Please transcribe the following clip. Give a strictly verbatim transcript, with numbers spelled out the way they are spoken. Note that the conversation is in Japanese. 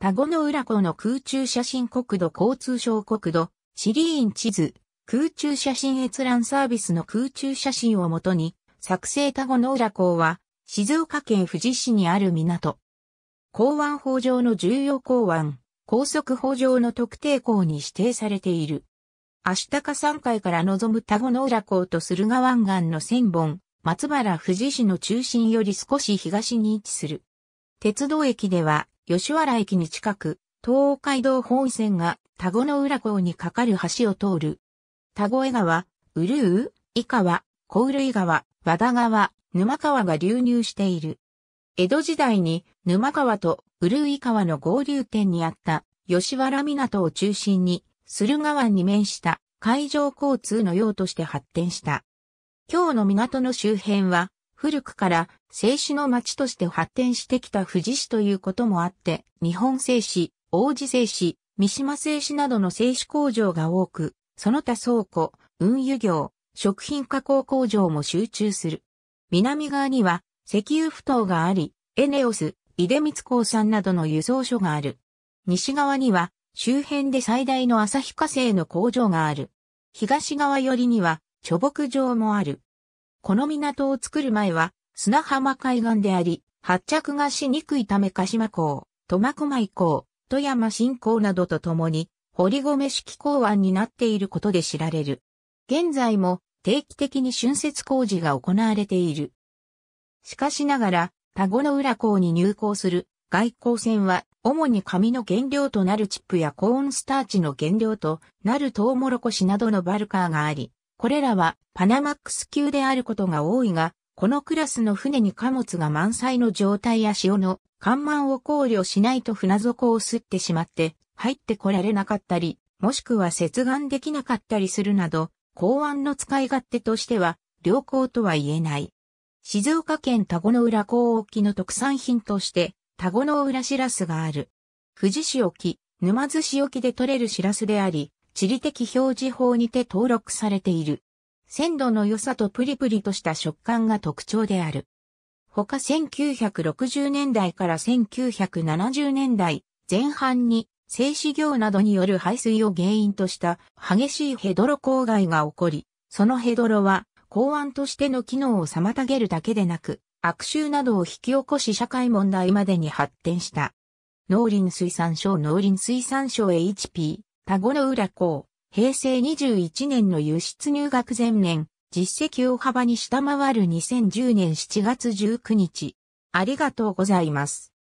田子の浦港の空中写真国土交通省国土地理院地図空中写真閲覧サービスの空中写真をもとに作成。田子の浦港は静岡県富士市にある港。港湾法上の重要港湾、高速法上の特定港に指定されている。足高山階から望む田子の浦港と駿河湾岸の千本、松原富士市の中心より少し東に位置する。鉄道駅では吉原駅に近く、東海道本線が田子の浦港に架かる橋を通る。田子江川、潤雨、井川、小潤井川、和田川、沼川が流入している。江戸時代に沼川と潤雨井川の合流点にあった吉原港を中心に駿河湾に面した海上交通の要として発展した。今日の港の周辺は古くから製紙の町として発展してきた富士市ということもあって日本製紙、王子製紙、三島製紙などの製紙工場が多く、その他倉庫、運輸業、食品加工工場も集中する。南側には石油埠頭があり、エネオス、出光興産などの輸送所がある。西側には周辺で最大の旭化成の工場がある。東側寄りには貯木場もある。この港を作る前は砂浜海岸であり、発着がしにくいため鹿島港、苫小牧港、富山新港などとともに堀米式港湾になっていることで知られる。現在も定期的に浚渫工事が行われている。しかしながら、田子の浦港に入港する外港船は、主に紙の原料となるチップやコーンスターチの原料となるトウモロコシなどのバルカーがあり、これらはパナマックス級であることが多いが、このクラスの船に貨物が満載の状態や潮の干満を考慮しないと船底を擦ってしまって入ってこられなかったり、もしくは接岸できなかったりするなど、港湾の使い勝手としては良好とは言えない。静岡県田子の浦港沖の特産品として、田子の浦しらすがある。富士市沖、沼津市沖で取れるしらすであり、地理的表示法にて登録されている。鮮度の良さとプリプリとした食感が特徴である。ほかせんきゅうひゃくろくじゅうねんだいからせんきゅうひゃくななじゅうねんだいぜん半に製紙業などによる排水を原因とした激しいヘドロ公害が起こり、そのヘドロは港湾としての機能を妨げるだけでなく、悪臭などを引き起こし社会問題までに発展した。農林水産省農林水産省 エイチピー、田子の浦港、平成にじゅういちねんの輸出入額前年、実績を大幅に下回るにせんじゅうねんしちがつじゅうくにち。ありがとうございます。